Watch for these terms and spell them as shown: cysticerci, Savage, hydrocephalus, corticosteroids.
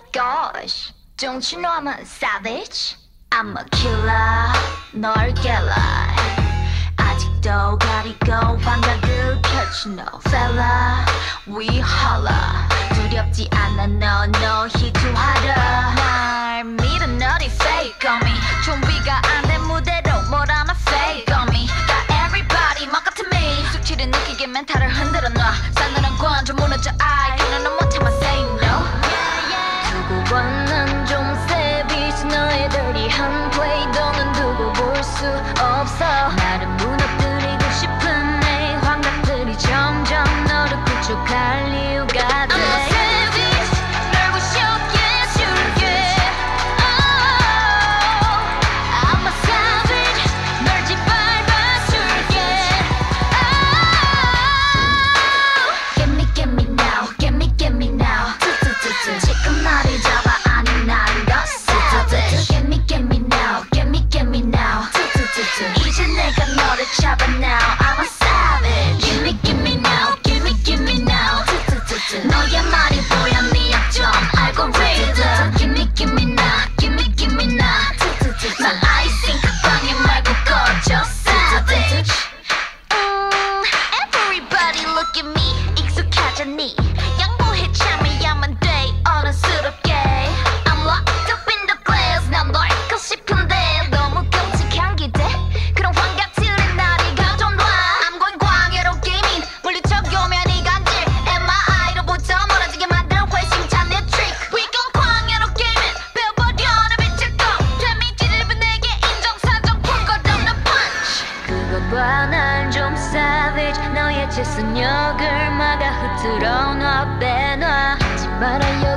my gosh, don't you know I'm a savage? I'm a killer, 널 깰라 아직도 가리고 방각을 펼치 no fella, we holla 두렵지 않아 no no he too harder 날 믿어 너리 fake on me 좀비가 안 된 무대로 뭘 하나 fake on me got everybody mock up to me 숙취를 느끼게 멘탈을 흔들어 놔 싸늘한 관조 무너져 I can't no more time I say no 두고 원 난 좀 savage 너의 dirty한 play 너는 두고 볼 수 없어 나를 무너뜨리고 싶은 내 환각들이 점점 너를 구축할 이유가 돼 너의 질서력을 막아 흐트러 놔 빼놔 하지 말아요